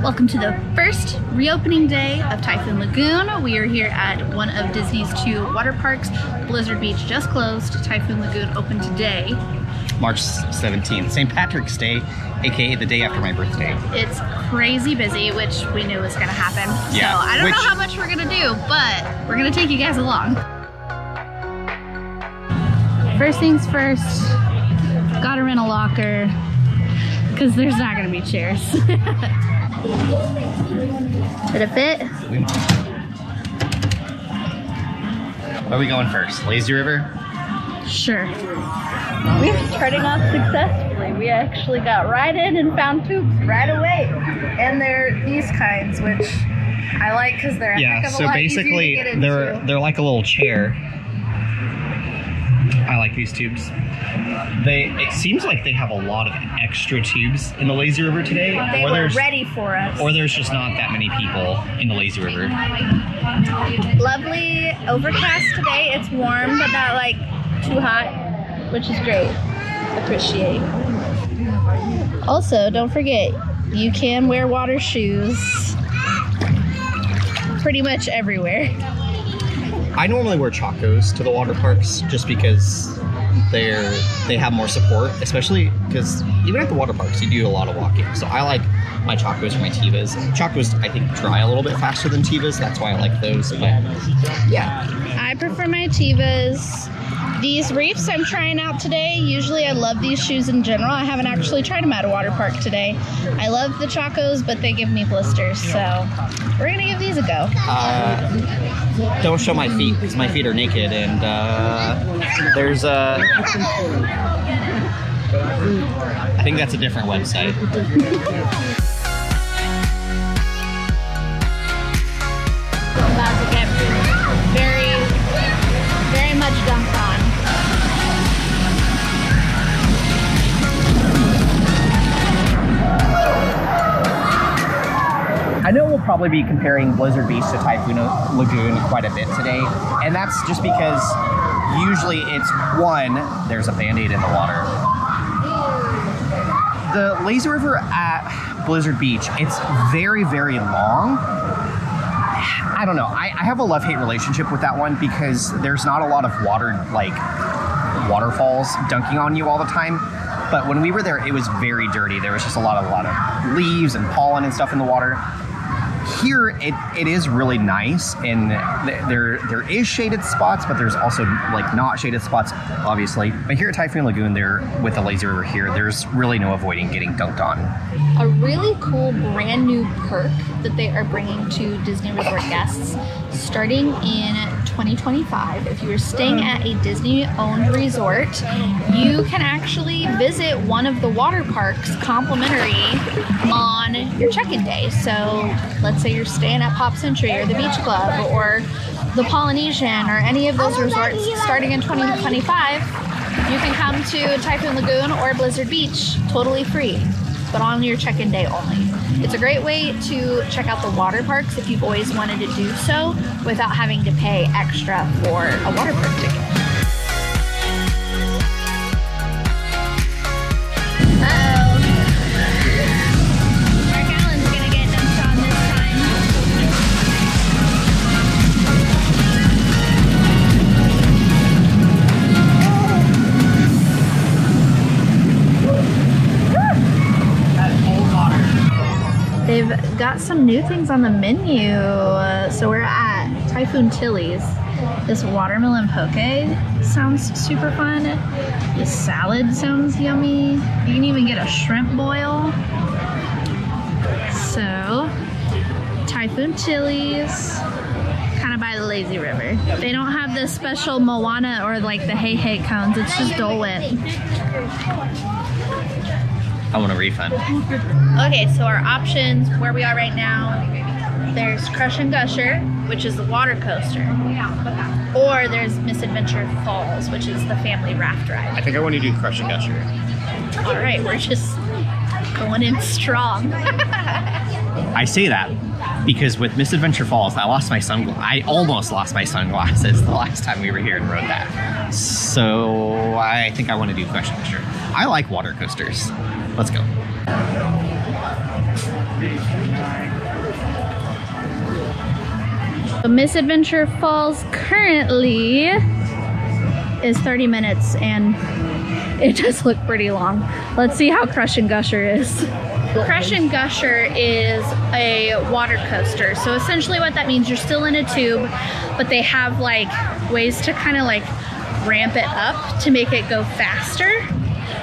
Welcome to the first reopening day of Typhoon Lagoon. We are here at one of Disney's two water parks. Blizzard Beach just closed, Typhoon Lagoon opened today. March 17th, St. Patrick's Day, AKA the day after my birthday. It's crazy busy, which we knew was gonna happen. Yeah, so I don't know how much we're gonna do, but we're gonna take you guys along. First things first, gotta rent a locker, because there's not gonna be chairs. Did it fit? Where are we going first? Lazy River? Sure. We're starting off successfully. We actually got right in and found tubes right away. And they're these kinds, which I like because they're a lot easier to get into. They're like a little chair. I like these tubes. It seems like they have a lot of extra tubes in the Lazy River today. They were ready for us. Or there's just not that many people in the Lazy River. Lovely overcast today. It's warm, but not like too hot, which is great. Appreciate. Also, don't forget, you can wear water shoes pretty much everywhere. I normally wear Chacos to the water parks just because they have more support, especially because even at the water parks, you do a lot of walking. So I like my Chacos or my Tevas. Chacos, I think, dry a little bit faster than Tevas. That's why I like those. But yeah, I prefer my Tevas. These Reefs I'm trying out today. Usually I love these shoes in general. I haven't actually tried them at a water park today. I love the Chacos, but they give me blisters, so we're gonna give these a go. Don't show my feet, because my feet are naked, and there's a... I think that's a different website. I know we'll probably be comparing Blizzard Beach to Typhoon Lagoon quite a bit today, and that's just because usually it's one, there's a Band-Aid in the water. The Lazy River at Blizzard Beach, it's very, very long. I don't know, I have a love-hate relationship with that one because there's not a lot of water, like waterfalls dunking on you all the time. But when we were there, it was very dirty. There was just a lot of leaves and pollen and stuff in the water. Here, it is really nice, and there is shaded spots, but there's also like not shaded spots, obviously. But here at Typhoon Lagoon, there with the Lazy River here, there's really no avoiding getting dunked on. A really cool brand new perk that they are bringing to Disney Resort guests starting in 2025. If you're staying at a Disney-owned resort, you can actually visit one of the water parks complimentary on your check-in day. So let's say you're staying at Pop Century or the Beach Club or the Polynesian or any of those resorts starting in 2025, you can come to Typhoon Lagoon or Blizzard Beach totally free, but on your check-in day only. It's a great way to check out the water parks if you've always wanted to do so without having to pay extra for a water park ticket. Uh-oh. Mark Alan's gonna get dumped on this time. That's cold water. They've got some new things on the menu. So we're at Typhoon Tilly's. This watermelon poke sounds super fun. This salad sounds yummy. You can even get a shrimp boil. So, Typhoon Tilly's, kind of by the Lazy River. They don't have the special Moana or like the Hey Hey cones. It's just Dole Whip. I want a refund. Okay, so our options, where we are right now, there's Crush 'n' Gusher, which is the water coaster, or there's Miss Adventure Falls, which is the family raft ride. I think I want to do Crush 'n' Gusher. All right, we're just going in strong. I say that because with Miss Adventure Falls, I almost lost my sunglasses the last time we were here and rode that. So I think I want to do Crush 'n' Gusher. I like water coasters. Let's go. So Miss Adventure Falls currently is 30 minutes and it does look pretty long. Let's see how Crush 'n' Gusher is. Crush 'n' Gusher is a water coaster. So essentially what that means, you're still in a tube, but they have like ways to kind of like ramp it up to make it go faster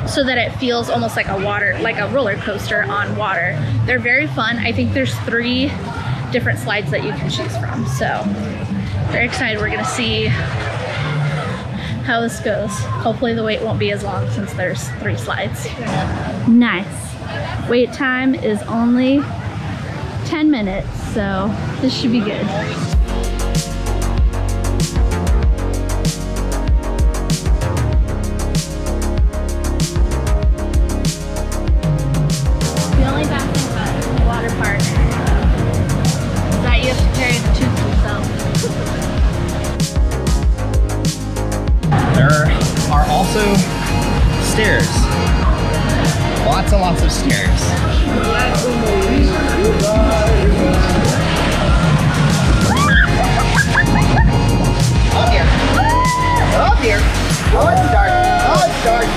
so that it feels almost like a water, like a roller coaster on water. They're very fun. I think there's 3 different slides that you can choose from. So very excited. We're gonna see how this goes. Hopefully the wait won't be as long since there's 3 slides. Nice. Wait time is only 10 minutes, so this should be good. The only bad thing about the water park is that you have to carry the tube yourself. There are also stairs. Lots and lots of stairs. Oh dear. Oh dear. Oh, it's dark. Oh, it's dark.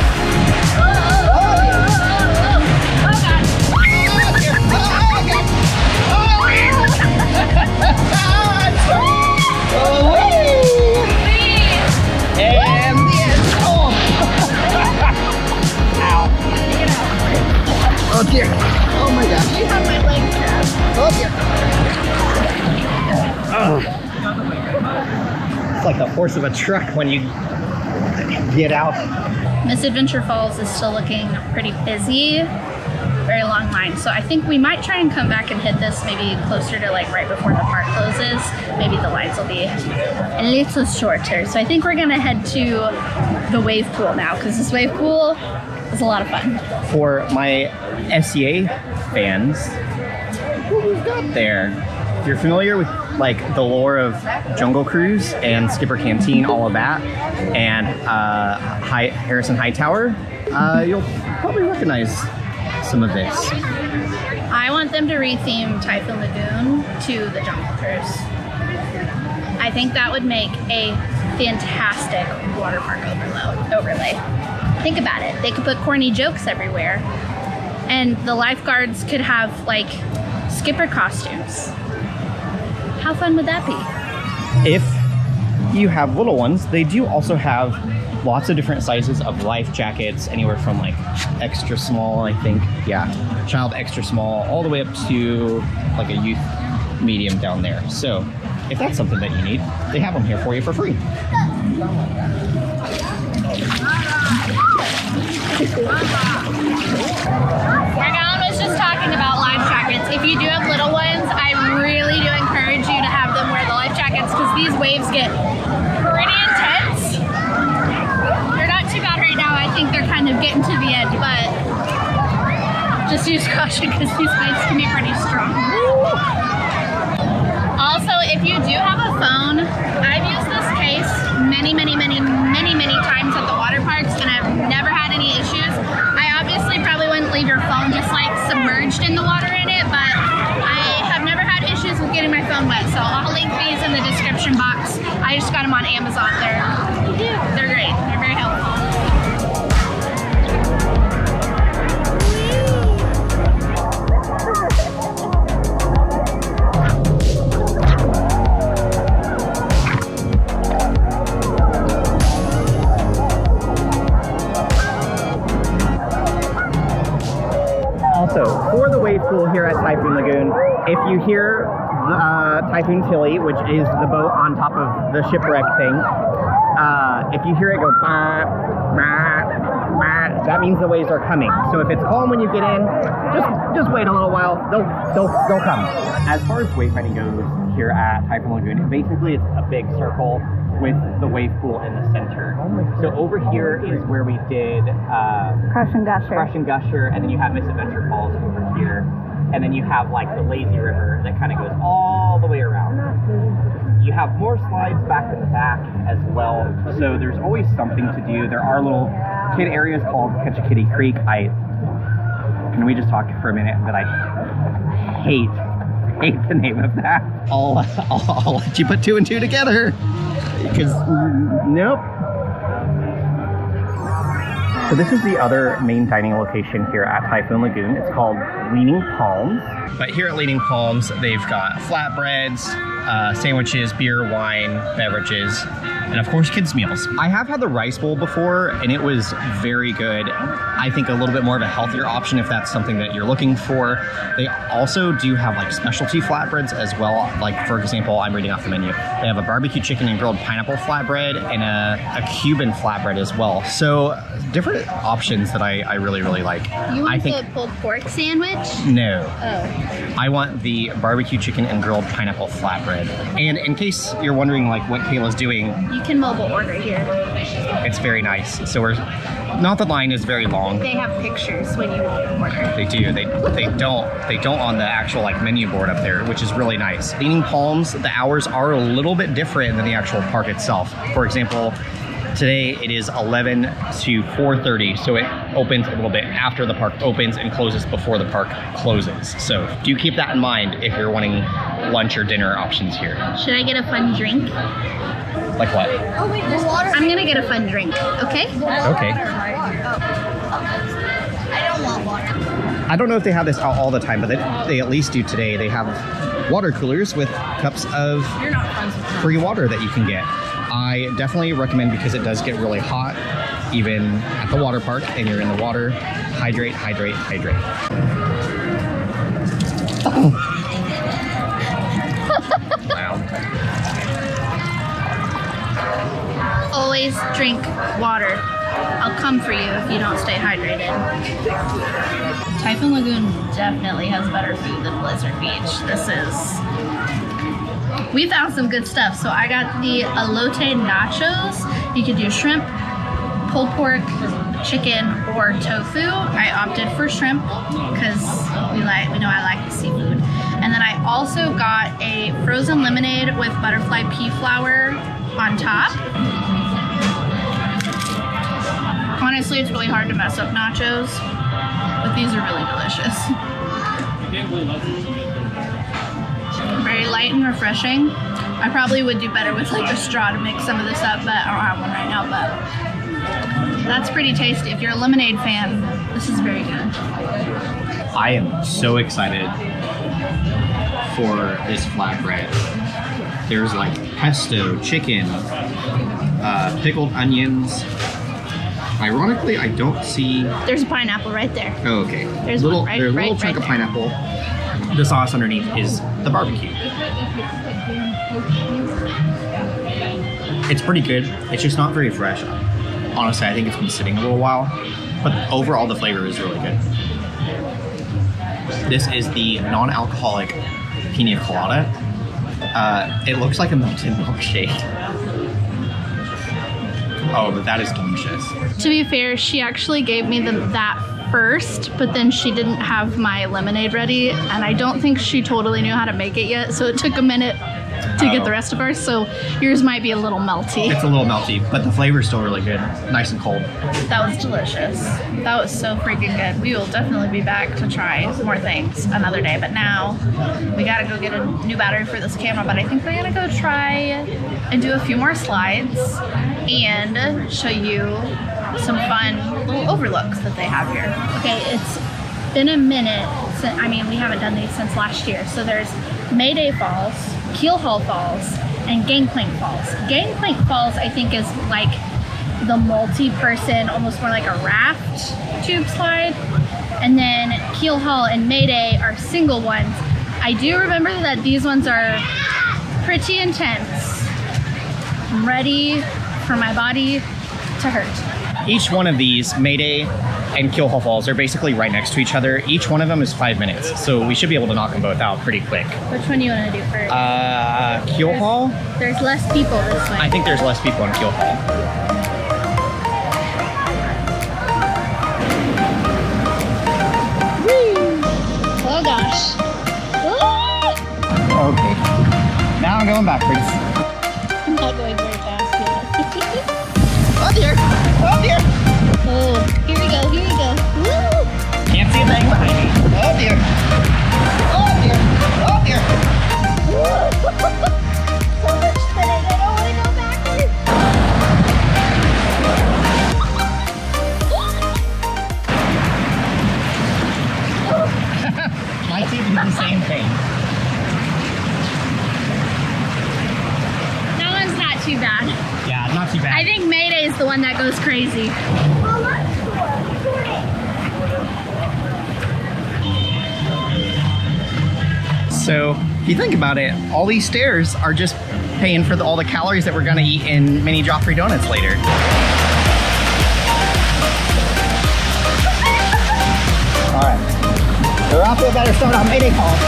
Oh dear. Oh God. Oh dear. Oh God. Oh dear. Oh wee. And the end. Oh. Ow. Oh dear! Oh my gosh! I have my leg grabbed. Oh dear! Oh. It's like the force of a truck when you get out. Miss Adventure Falls is still looking pretty busy. Very long line. So I think we might try and come back and hit this maybe closer to like right before the park closes. Maybe the lines will be a little shorter. So I think we're gonna head to the wave pool now because this wave pool is a lot of fun. For my SEA fans, what we've got there. If you're familiar with like the lore of Jungle Cruise and Skipper Canteen, all of that, and Harrison Hightower, you'll probably recognize some of this. I want them to retheme Typhoon Lagoon to the Jungle Cruise. I think that would make a fantastic water park overlay. Think about it. They could put corny jokes everywhere and the lifeguards could have like skipper costumes. How fun would that be? If you have little ones, they do also have lots of different sizes of life jackets, anywhere from like extra small, I think. Yeah, child extra small, all the way up to like a youth medium down there. So if that's something that you need, they have them here for you for free. Mark Alan was just talking about life jackets. If you do have little ones, I really do encourage you to have them wear the life jackets because these waves get pretty intense. They're not too bad right now. I think they're kind of getting to the edge, but just use caution because these waves can be pretty strong. Also, if you do have a phone, I've used this case many times at the water parks and I've never had any issues. I obviously probably wouldn't leave your phone just like submerged in the water in it, but I have never had issues with getting my phone wet, so I'll link these in the description box. I just got them on Amazon. They're great. They're very helpful. For the wave pool here at Typhoon Lagoon, if you hear Typhoon Tilly, which is the boat on top of the shipwreck thing, if you hear it go bah, bah, bah, that means the waves are coming. So if it's calm when you get in, just wait a little while. They'll come. As far as wave fighting goes here at Typhoon Lagoon, basically it's a big circle with the wave pool in the center. So over here is where we did Crush 'n' Gusher, and then you have Miss Adventure Falls over here, and then you have like the lazy river that kind of goes all the way around. You have more slides back in the back as well, so there's always something to do. There are little kid areas called Catch a Kitty Creek. Can we just talk for a minute? But I hate the name of that. I'll let you put two and two together, because nope. So this is the other main dining location here at Typhoon Lagoon. It's called Leaning Palms. But here at Leaning Palms, they've got flatbreads, sandwiches, beer, wine, beverages, and of course kids' meals. I have had the rice bowl before and it was very good. I think a little bit more of a healthier option if that's something that you're looking for. They also do have like specialty flatbreads as well. Like for example, I'm reading off the menu. They have a barbecue chicken and grilled pineapple flatbread and a Cuban flatbread as well. So different options that I really like. You want the pulled pork sandwich? No. Oh. I want the barbecue chicken and grilled pineapple flatbread. And in case you're wondering like what Kayla's doing, you can mobile order here. It's very nice. So we're not, the line is very long. They have pictures when you order. They do. They don't on the actual like menu board up there, which is really nice. Leaning Palms, the hours are a little bit different than the actual park itself. For example, today it is 11 to 4:30, so it opens a little bit after the park opens and closes before the park closes. So do keep that in mind if you're wanting lunch or dinner options here. Should I get a fun drink? Like what? Oh, wait, there's water. I'm gonna get a fun drink, okay? Okay. I don't want water. I don't know if they have this out all the time, but they at least do today. They have water coolers with cups of free water that you can get. I definitely recommend, because it does get really hot even at the water park, and you're in the water. Hydrate, hydrate, hydrate. Oh. Wow. Always drink water. I'll come for you if you don't stay hydrated. Typhoon Lagoon definitely has better food than Blizzard Beach. This is... We found some good stuff. So I got the elote nachos. You could do shrimp, pulled pork, chicken, or tofu. I opted for shrimp because we know I like the seafood. And then I also got a frozen lemonade with butterfly pea flower on top. Honestly, it's really hard to mess up nachos, but these are really delicious. Very light and refreshing. I probably would do better with like a straw to mix some of this up, but I don't have one right now, but that's pretty tasty. If you're a lemonade fan, this is very good. I am so excited for this flatbread. There's like pesto, chicken, pickled onions. Ironically, I don't see... There's a pineapple right there. Oh, okay. There's little, one right, there's a little right, chunk right of pineapple. The sauce underneath is the barbecue. It's pretty good. It's just not very fresh. Honestly, I think it's been sitting a little while, but overall the flavor is really good. This is the non-alcoholic pina colada. It looks like a melted milkshake. Oh, but that is delicious. To be fair, she actually gave me that first, but then she didn't have my lemonade ready, and I don't think she totally knew how to make it yet, so it took a minute to get the rest of ours, so yours might be a little melty. It's a little melty, but the flavor is still really good. Nice and cold. That was delicious. That was so freaking good. We will definitely be back to try more things another day, but now we gotta go get a new battery for this camera, but I think we're gonna go try and do a few more slides and show you some fun little overlooks that they have here. Okay, it's been a minute since, I mean, we haven't done these since last year. So there's Mayday Falls, Keelhaul Falls, and Gangplank Falls. Gangplank Falls, I think, is like the multi-person, almost more like a raft tube slide. And then Keelhaul and Mayday are single ones. I do remember that these ones are pretty intense. I'm ready for my body to hurt. Each one of these, Mayday and Keelhaul Falls, are basically right next to each other. Each one of them is 5 minutes, so we should be able to knock them both out pretty quick. Which one do you want to do first? Keelhaul? There's less people this way. I think there's less people in Keelhaul. Oh gosh. Woo! Okay. Now I'm going backwards. I'm not going very fast yet. Oh dear. Oh dear! Oh, here we go, here we go. Woo! Can't see a thing behind me. Oh dear. Oh! the same thing. That one's not too bad. Yeah, not too bad. I think Mayday is the one that goes crazy. So if you think about it, all these stairs are just paying for all the calories that we're gonna eat in mini Joffrey donuts later. All right, we're off to a better start on Mayday Falls.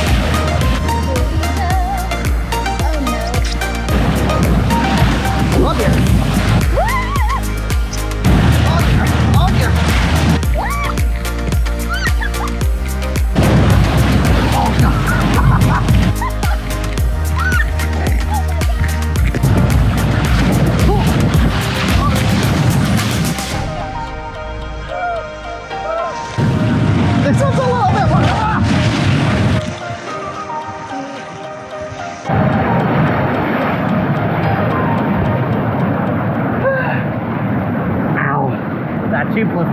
Oh no. Love you.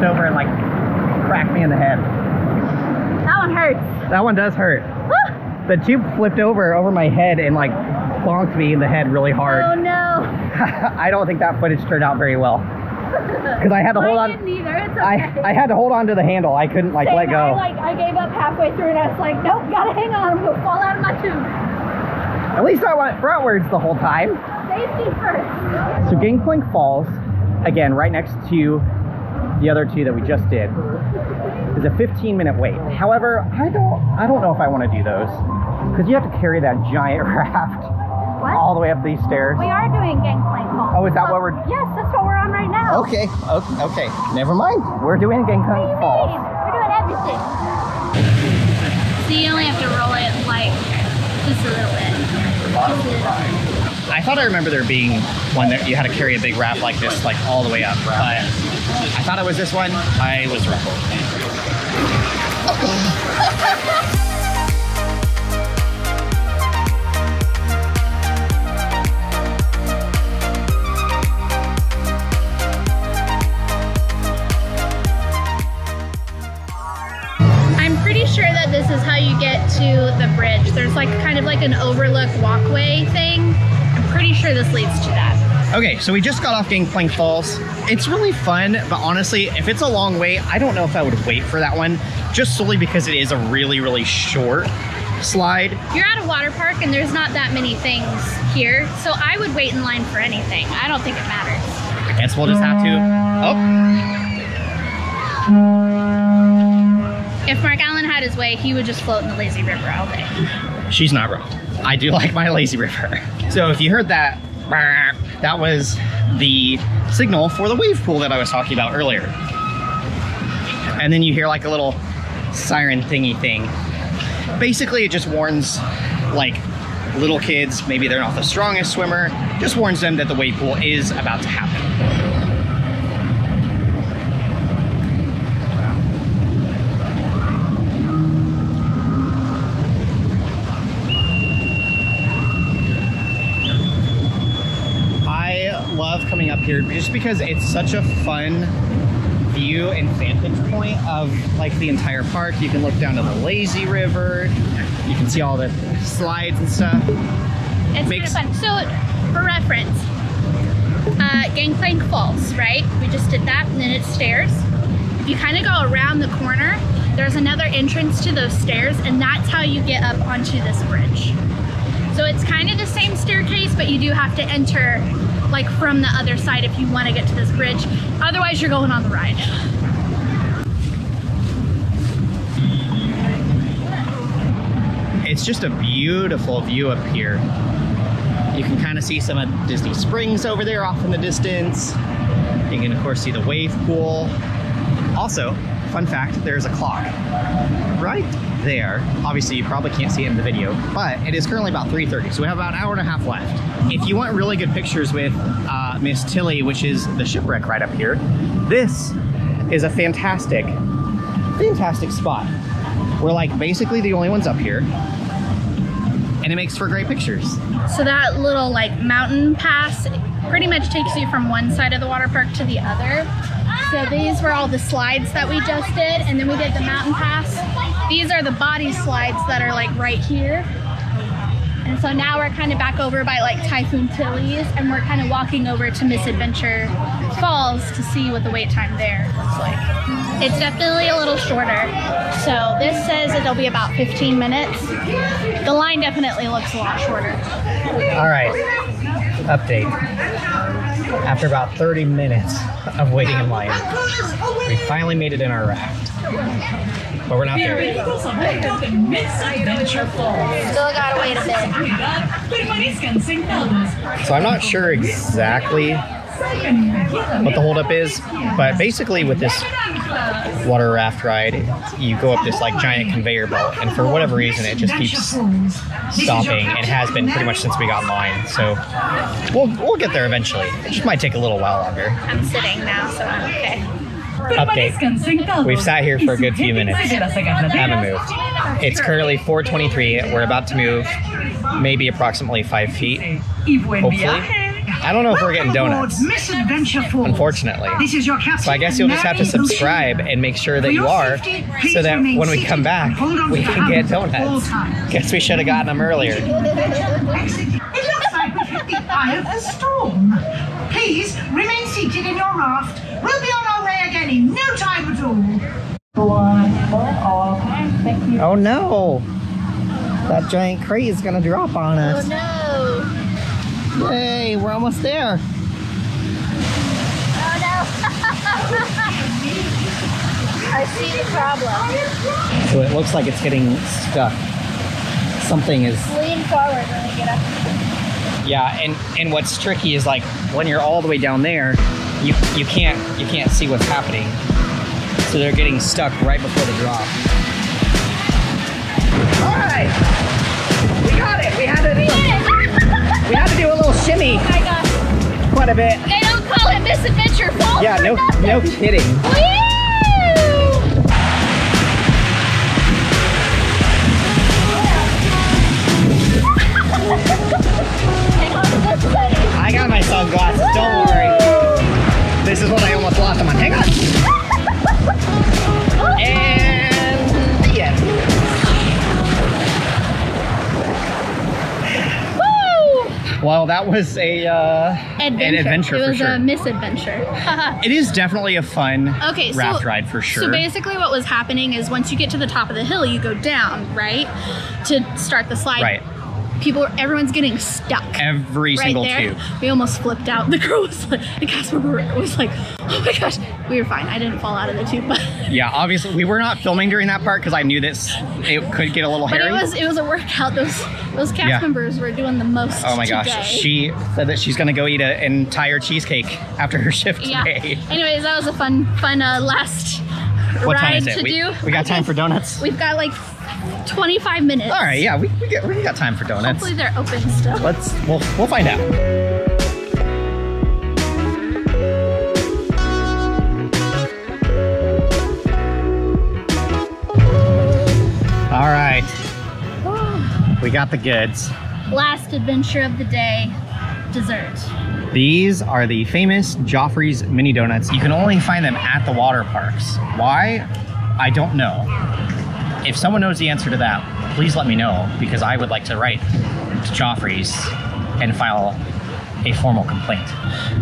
Over and like cracked me in the head. That one hurts. That one does hurt. Ah! The tube flipped over my head and like bonked me in the head really hard. Oh no. I don't think that footage turned out very well. Because I had to hold on. I didn't either. It's okay. I had to hold on to the handle. I couldn't like let go. I gave up halfway through and I was like, nope, gotta hang on. I'm gonna fall out of my tube. At least I went frontwards the whole time. Safety first. So Gangplank Falls, again, right next to the other two that we just did, is a 15-minute wait. However, I don't know if I want to do those because you have to carry that giant raft all the way up these stairs. We are doing Gangplank Falls. Oh, is that what we're? Yes, that's what we're on right now. Okay, okay. Never mind. We're doing Gangplank Falls. We're doing everything. So you only have to roll it like just a little bit. I thought I remember there being one that you had to carry a big raft like this, like all the way up. But I thought it was this one. I was wrong. I'm pretty sure that this is how you get to the bridge. There's like kind of like an overlook walkway thing. I'm pretty sure this leads to that. Okay, so we just got off Gangplank Falls. It's really fun, but honestly, if it's a long way, I don't know if I would wait for that one, just solely because it is a really, really short slide. You're at a water park and there's not that many things here, so I would wait in line for anything. I don't think it matters. I guess we'll just have to, oh. If Mark Alan had his way, he would just float in the lazy river all day. She's not wrong. I do like my lazy river. So if you heard that, that was the signal for the wave pool that I was talking about earlier. And then you hear like a little siren thingy thing. Basically, it just warns like little kids, maybe they're not the strongest swimmer, just warns them that the wave pool is about to happen. Coming up here just because it's such a fun view and vantage point of like the entire park. You can look down to the lazy river, you can see all the slides and stuff. It's kind of fun. So for reference, Gangplank Falls, right? We just did that and then it's stairs. If you kind of go around the corner, there's another entrance to those stairs and that's how you get up onto this bridge. So it's kind of the same staircase, but you do have to enter like from the other side if you want to get to this bridge. Otherwise, you're going on the ride. It's just a beautiful view up here. You can kind of see some of Disney Springs over there off in the distance. You can of course see the wave pool. Also, fun fact, there's a clock right there. Obviously, you probably can't see it in the video, but it is currently about 3:30, so we have about an hour and a half left. If you want really good pictures with Miss Tilly, which is the shipwreck right up here, this is a fantastic, fantastic spot. We're like basically the only ones up here, and it makes for great pictures. So that little like mountain pass pretty much takes you from one side of the water park to the other. So these were all the slides that we just did, and then we did the mountain pass. These are the body slides that are like right here. And so now we're kind of back over by like Typhoon Tilly's, and we're kind of walking over to Miss Adventure Falls to see what the wait time there looks like. It's definitely a little shorter. So this says it'll be about 15 minutes. The line definitely looks a lot shorter. All right, update. After about 30 minutes of waiting in line, we finally made it in our raft. But we're not there. Still gotta wait a bit. So I'm not sure exactly what the holdup is, but basically with this water raft ride, you go up this like giant conveyor belt, and for whatever reason it just keeps stopping. It has been pretty much since we got online, so we'll get there eventually. It just might take a little while longer. I'm sitting now, so I'm okay. Update. We've sat here for a good few minutes. Haven't moved. It's currently 4:23. We're about to move maybe approximately 5 feet. Hopefully. I don't know if we're getting donuts, unfortunately. So I guess you'll just have to subscribe and make sure that you are, so that when we come back, we can get donuts. Guess we should have gotten them earlier. It looks like we've hit the eye of the storm. Please remain seated in your raft. We'll be on our way again in no time at all. Oh no! That giant crate is gonna drop on us. Oh no! Hey, we're almost there. Oh no! I see the problem. So it looks like it's getting stuck. Something is. Lean forward when we get up. Yeah, and what's tricky is like when you're all the way down there. You can't see what's happening, so they're getting stuck right before the drop. All right, we got it. We had to do a little shimmy. Oh my gosh, quite a bit. They don't call it Miss Adventure Falls. Yeah, no kidding. Whee! I got my sunglasses. Don't worry. This is what I almost lost them on. Hang on. And the end. Woo! Well, that was an adventure for sure. It was a misadventure. It is definitely a fun raft ride for sure. So basically what was happening is once you get to the top of the hill, you go down, right? To start the slide. Right. Everyone's getting stuck. Every single tube. We almost flipped out. The girl was like, the cast member was like, oh my gosh. We were fine. I didn't fall out of the tube. But yeah, obviously we were not filming during that part because I knew this. It could get a little hairy. It was a workout. Those cast members were doing the most. Oh my gosh. She said that she's gonna go eat an entire cheesecake after her shift today. Anyways, that was a fun last ride to do. We got time for donuts. We've got like 25 minutes. All right, yeah, we got time for donuts. Hopefully they're open still. We'll find out. All right, we got the goods. Last adventure of the day, dessert. These are the famous Joffrey's mini donuts. You can only find them at the water parks. Why? I don't know. If someone knows the answer to that, please let me know, because I would like to write to Joffrey's and file a formal complaint.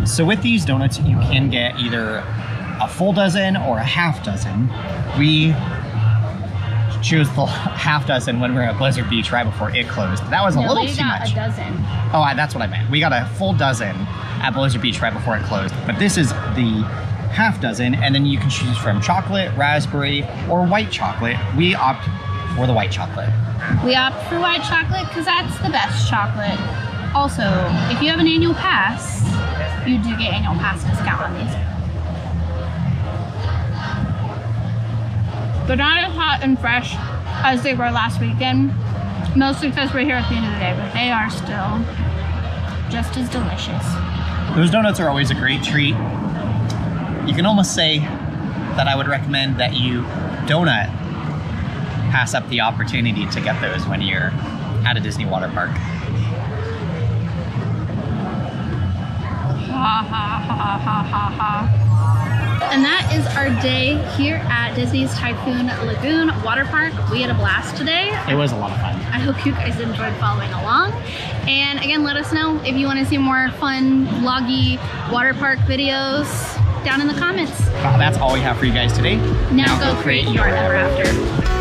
So with these donuts, you can get either a full dozen or a half dozen. We chose the half dozen when we were at Blizzard Beach right before it closed. That was a little too much. We got a dozen. Oh, that's what I meant. We got a full dozen at Blizzard Beach right before it closed. But this is the half dozen, and then you can choose from chocolate, raspberry, or white chocolate. We opt for the white chocolate. We opt for white chocolate because that's the best chocolate. Also, if you have an annual pass, you do get annual pass discount on these. They're not as hot and fresh as they were last weekend, mostly because we're here at the end of the day, but they are still just as delicious. Those donuts are always a great treat. You can almost say that I would recommend that you donut pass up the opportunity to get those when you're at a Disney water park. Ha ha ha ha ha ha. And that is our day here at Disney's Typhoon Lagoon Water Park. We had a blast today. It was a lot of fun. I hope you guys enjoyed following along. And again, let us know if you want to see more fun, vloggy water park videos down in the comments. Wow, that's all we have for you guys today. Now go create your ever after.